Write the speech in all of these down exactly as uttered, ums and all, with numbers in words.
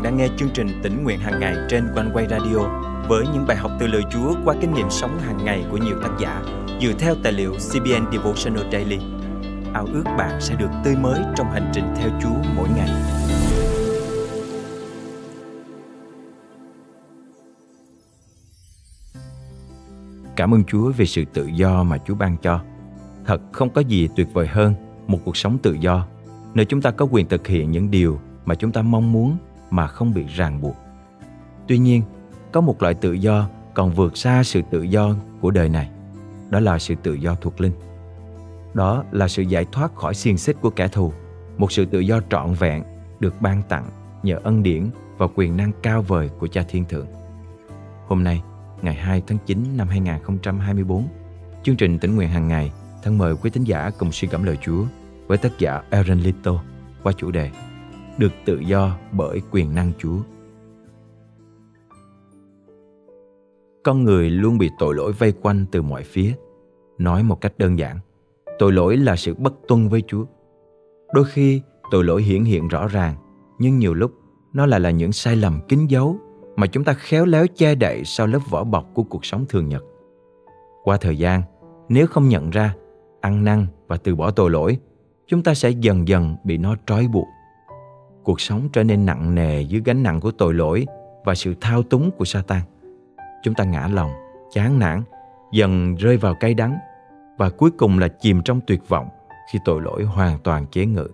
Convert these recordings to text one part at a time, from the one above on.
bạn đang nghe chương trình Tỉnh Nguyện Hàng Ngày trên One Way Radio với những bài học từ lời Chúa qua kinh nghiệm sống hàng ngày của nhiều tác giả dựa theo tài liệu xê bê en Devotional Daily. Ao ước bạn sẽ được tươi mới trong hành trình theo Chúa mỗi ngày. Cảm ơn Chúa về sự tự do mà Chúa ban cho. Thật không có gì tuyệt vời hơn một cuộc sống tự do, nơi chúng ta có quyền thực hiện những điều mà chúng ta mong muốn mà không bị ràng buộc. Tuy nhiên, có một loại tự do còn vượt xa sự tự do của đời này. Đó là sự tự do thuộc linh. Đó là sự giải thoát khỏi xiềng xích của kẻ thù, một sự tự do trọn vẹn được ban tặng nhờ ân điển và quyền năng cao vời của Cha Thiên Thượng. Hôm nay, ngày hai tháng chín năm hai nghìn không trăm hai mươi bốn, chương trình Tỉnh Nguyện Hàng Ngày thân mời quý thính giả cùng suy gẫm lời Chúa với tác giả Aaron Little qua chủ đề Được tự do bởi quyền năng Chúa. Con người luôn bị tội lỗi vây quanh từ mọi phía. Nói một cách đơn giản, tội lỗi là sự bất tuân với Chúa. Đôi khi tội lỗi hiển hiện rõ ràng, nhưng nhiều lúc nó lại là những sai lầm kín giấu mà chúng ta khéo léo che đậy sau lớp vỏ bọc của cuộc sống thường nhật. Qua thời gian, nếu không nhận ra, ăn năn và từ bỏ tội lỗi, chúng ta sẽ dần dần bị nó trói buộc. Cuộc sống trở nên nặng nề dưới gánh nặng của tội lỗi và sự thao túng của Satan. Chúng ta ngã lòng, chán nản, dần rơi vào cay đắng và cuối cùng là chìm trong tuyệt vọng khi tội lỗi hoàn toàn chế ngự.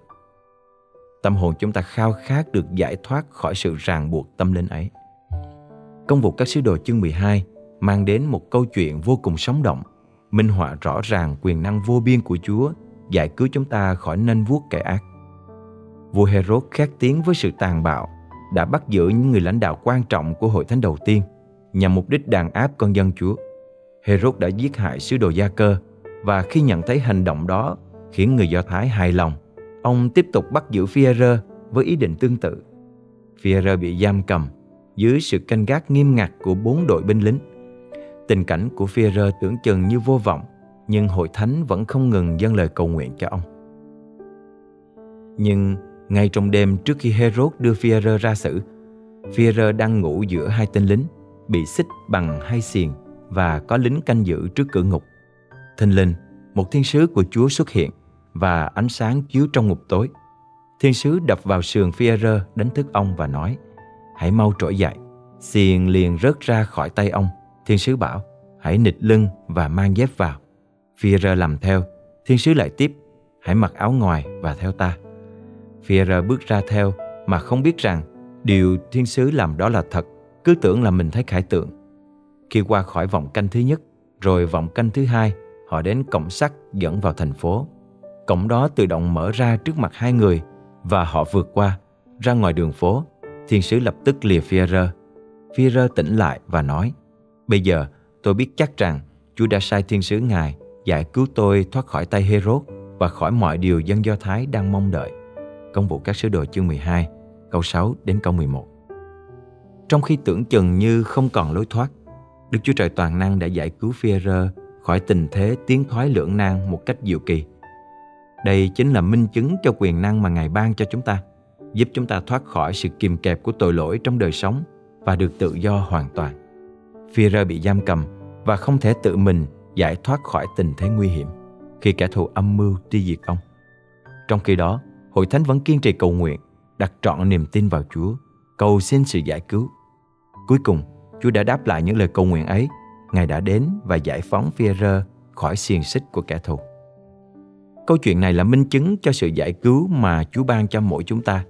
Tâm hồn chúng ta khao khát được giải thoát khỏi sự ràng buộc tâm linh ấy. Công vụ các sứ đồ chương mười hai mang đến một câu chuyện vô cùng sống động, minh họa rõ ràng quyền năng vô biên của Chúa giải cứu chúng ta khỏi nanh vuốt kẻ ác. Vua Herod khét tiếng với sự tàn bạo đã bắt giữ những người lãnh đạo quan trọng của hội thánh đầu tiên nhằm mục đích đàn áp con dân Chúa. Herod đã giết hại sứ đồ Gia Cơ, và khi nhận thấy hành động đó khiến người Do Thái hài lòng, ông tiếp tục bắt giữ Phi-e-rơ với ý định tương tự. Phi-e-rơ bị giam cầm dưới sự canh gác nghiêm ngặt của bốn đội binh lính. Tình cảnh của Phi-e-rơ tưởng chừng như vô vọng, nhưng hội thánh vẫn không ngừng dâng lời cầu nguyện cho ông. Nhưng ngay trong đêm trước khi Herod đưa Phi-e-rơ ra xử, Phi-e-rơ đang ngủ giữa hai tên lính, bị xích bằng hai xiềng và có lính canh giữ trước cửa ngục. Thình lình, một thiên sứ của Chúa xuất hiện và ánh sáng chiếu trong ngục tối. Thiên sứ đập vào sườn Phi-e-rơ, đánh thức ông và nói: "Hãy mau trỗi dậy." Xiềng liền rớt ra khỏi tay ông. Thiên sứ bảo: "Hãy nịt lưng và mang dép vào." Phi-e-rơ làm theo. Thiên sứ lại tiếp: "Hãy mặc áo ngoài và theo ta." Phi-e-rơ bước ra theo mà không biết rằng điều thiên sứ làm đó là thật, cứ tưởng là mình thấy khải tượng. Khi qua khỏi vòng canh thứ nhất, rồi vòng canh thứ hai, họ đến cổng sắt dẫn vào thành phố. Cổng đó tự động mở ra trước mặt hai người và họ vượt qua, ra ngoài đường phố. Thiên sứ lập tức lìa Phi-e-rơ. Phi-e-rơ tỉnh lại và nói: "Bây giờ tôi biết chắc rằng Chúa đã sai thiên sứ Ngài giải cứu tôi thoát khỏi tay Herod và khỏi mọi điều dân Do Thái đang mong đợi." Công vụ các sứ đồ chương mười hai, câu sáu đến câu mười một. Trong khi tưởng chừng như không còn lối thoát, Đức Chúa Trời toàn năng đã giải cứu Phi-e-rơ khỏi tình thế tiến thoái lưỡng nan một cách diệu kỳ. Đây chính là minh chứng cho quyền năng mà Ngài ban cho chúng ta, giúp chúng ta thoát khỏi sự kìm kẹp của tội lỗi trong đời sống và được tự do hoàn toàn. Phi-e-rơ bị giam cầm và không thể tự mình giải thoát khỏi tình thế nguy hiểm khi kẻ thù âm mưu tiêu diệt ông. Trong khi đó, hội thánh vẫn kiên trì cầu nguyện, đặt trọn niềm tin vào Chúa, cầu xin sự giải cứu. Cuối cùng, Chúa đã đáp lại những lời cầu nguyện ấy. Ngài đã đến và giải phóng Phi-e-rơ khỏi xiềng xích của kẻ thù. Câu chuyện này là minh chứng cho sự giải cứu mà Chúa ban cho mỗi chúng ta,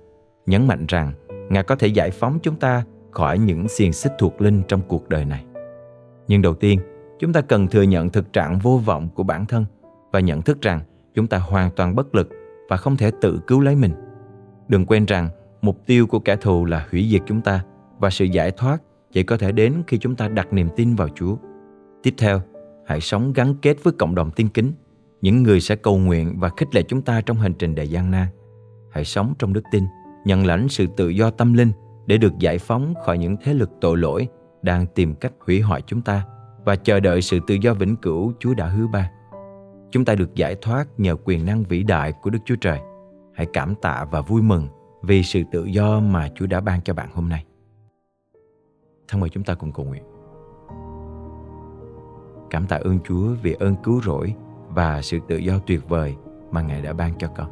nhấn mạnh rằng Ngài có thể giải phóng chúng ta khỏi những xiềng xích thuộc linh trong cuộc đời này. Nhưng đầu tiên, chúng ta cần thừa nhận thực trạng vô vọng của bản thân và nhận thức rằng chúng ta hoàn toàn bất lực và không thể tự cứu lấy mình. Đừng quên rằng mục tiêu của kẻ thù là hủy diệt chúng ta và sự giải thoát chỉ có thể đến khi chúng ta đặt niềm tin vào Chúa. Tiếp theo, hãy sống gắn kết với cộng đồng tiên kính, những người sẽ cầu nguyện và khích lệ chúng ta trong hành trình đầy gian nan. Hãy sống trong đức tin, nhận lãnh sự tự do tâm linh để được giải phóng khỏi những thế lực tội lỗi đang tìm cách hủy hoại chúng ta và chờ đợi sự tự do vĩnh cửu Chúa đã hứa ban. Chúng ta được giải thoát nhờ quyền năng vĩ đại của Đức Chúa Trời. Hãy cảm tạ và vui mừng vì sự tự do mà Chúa đã ban cho bạn hôm nay. Thân mời chúng ta cùng cầu nguyện. Cảm tạ ơn Chúa vì ơn cứu rỗi và sự tự do tuyệt vời mà Ngài đã ban cho con.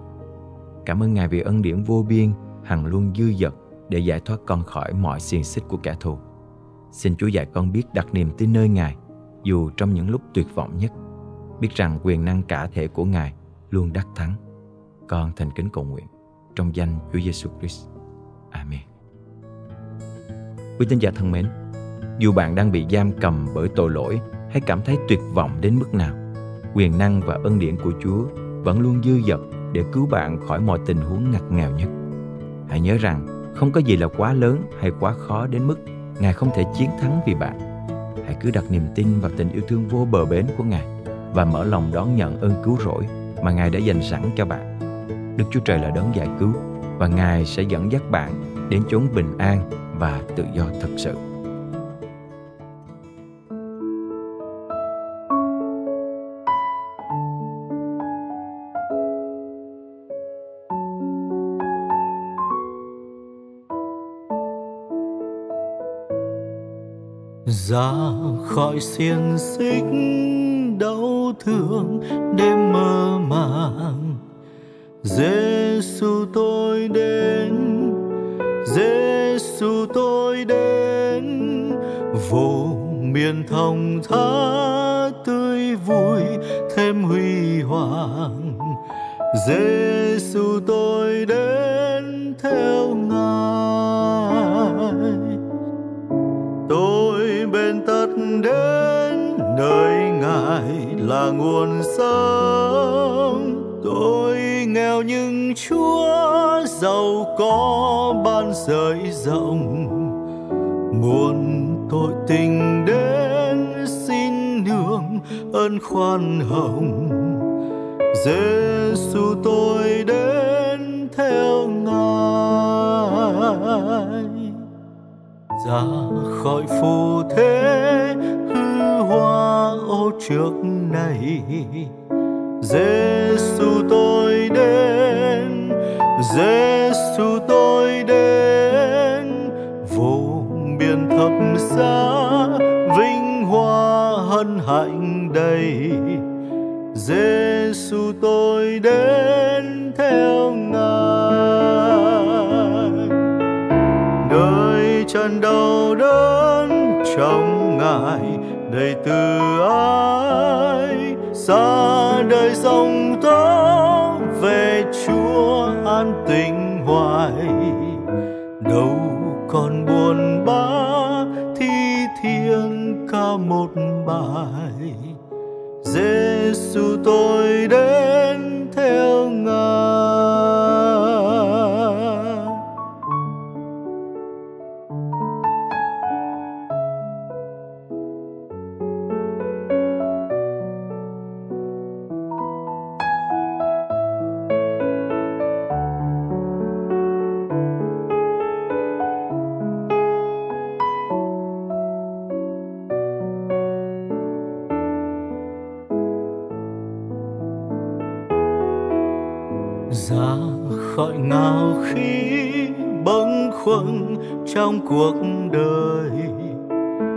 Cảm ơn Ngài vì ân điển vô biên hằng luôn dư dật để giải thoát con khỏi mọi xiềng xích của kẻ thù. Xin Chúa dạy con biết đặt niềm tin nơi Ngài dù trong những lúc tuyệt vọng nhất, biết rằng quyền năng cả thể của Ngài luôn đắc thắng. Con thành kính cầu nguyện trong danh Chúa Giê-xu Christ. Amen. Quý tín giả thân mến, dù bạn đang bị giam cầm bởi tội lỗi hay cảm thấy tuyệt vọng đến mức nào, quyền năng và ân điển của Chúa vẫn luôn dư dật để cứu bạn khỏi mọi tình huống ngặt nghèo nhất. Hãy nhớ rằng không có gì là quá lớn hay quá khó đến mức Ngài không thể chiến thắng vì bạn. Hãy cứ đặt niềm tin vào tình yêu thương vô bờ bến của Ngài và mở lòng đón nhận ơn cứu rỗi mà Ngài đã dành sẵn cho bạn. Đức Chúa Trời là đấng giải cứu và Ngài sẽ dẫn dắt bạn đến chốn bình an và tự do thật sự. Ra khỏi xiềng xích đau thương đêm mơ màng, Giê-xu tôi đến, Giê-xu tôi đến, vô miền thông thả tươi vui thêm huy hoàng. Giê-xu tôi đến theo Ngài, tôi bên tất đến nơi Ngài là nguồn sống. Tôi nghèo nhưng Chúa giàu có ban rời rộng, muôn tội tình đến xin nương ơn khoan hồng. Giê-xu tôi đến theo Ngài, ra khỏi phù thế hư hoa ô trước này. Giê-xu tôi đến, Giê-xu tôi đến, vô biên thập giá vinh hoa hân hạnh đầy. Giê-xu tôi đến theo Ngài, nơi chân đau đớn trong Ngài đầy từ ái. Xa đời dòng tố về Chúa an tĩnh hoài, đâu còn buồn bã thi thiên ca một bài. Giê-xu tôi đến theo Ngài. Ra khỏi ngạo khí bâng khuâng trong cuộc đời.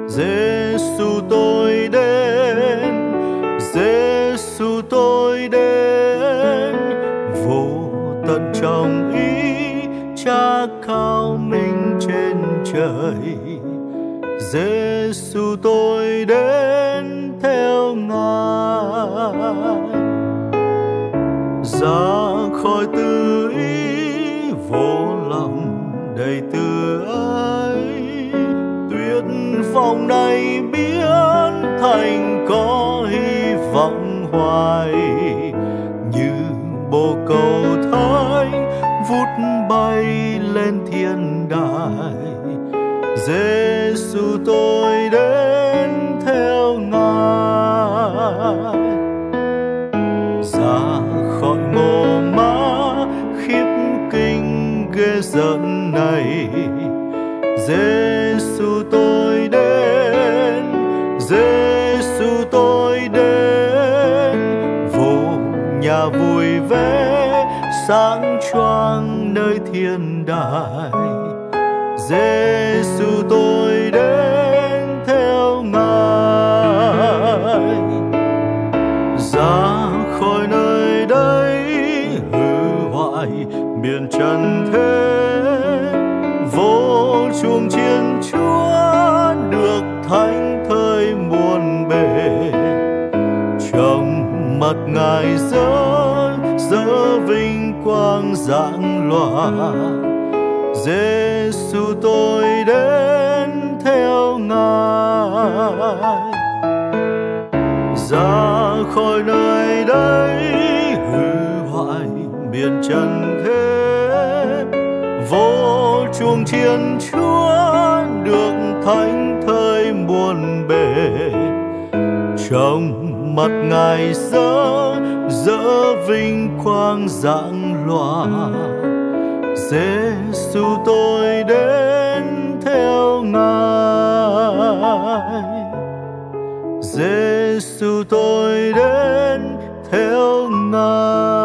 Giê-xu tôi đến, Giê-xu tôi đến, vô tận trong ý Cha cao minh trên trời. Giê-xu tôi đến theo Ngài, ra khỏi tư ý vô lòng đầy từ ái. Tuyệt vọng này biến thành có hy vọng hoài, như bồ câu thái vút bay lên thiên đài. Giê-xu tôi đến theo Ngài, ra khỏi mồ mã khiếp kinh ghê rợn này. Giê-xu tôi đến, Giê-xu tôi đến, vô nhà vui vẻ sáng choang nơi thiên đài. Giê-xu tôi đến theo Ngài, ra khỏi nơi đây hư hoại miền trần thế, vô chuông chiến Chúa được thánh thời muôn bề. Trong mặt Ngài rỡ rỡ vinh quang rạng lòa. Giê-xu tôi đến theo Ngài, ra khỏi nơi đây hư hoại miền trần thế, vô chuông chiến Chúa được thánh thời muôn bề. Trong mặt Ngài rỡ rỡ vinh quang rạng lòa. Giê-xu tôi đến theo Ngài, Giê-xu tôi đến theo Ngài.